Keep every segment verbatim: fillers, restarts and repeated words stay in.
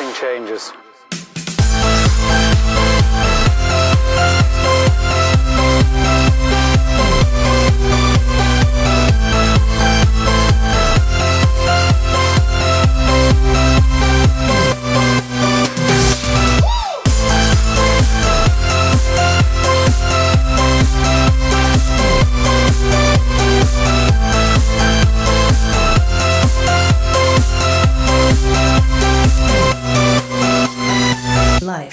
everything changes. Life. Life.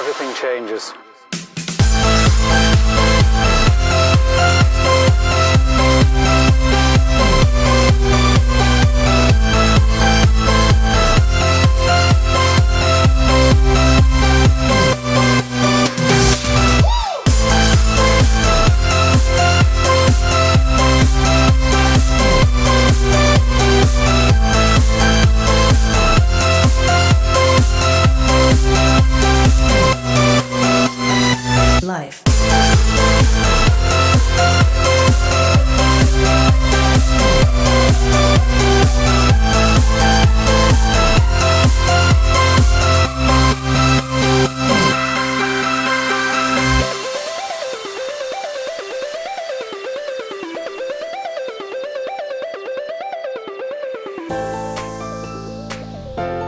Everything changes. Life.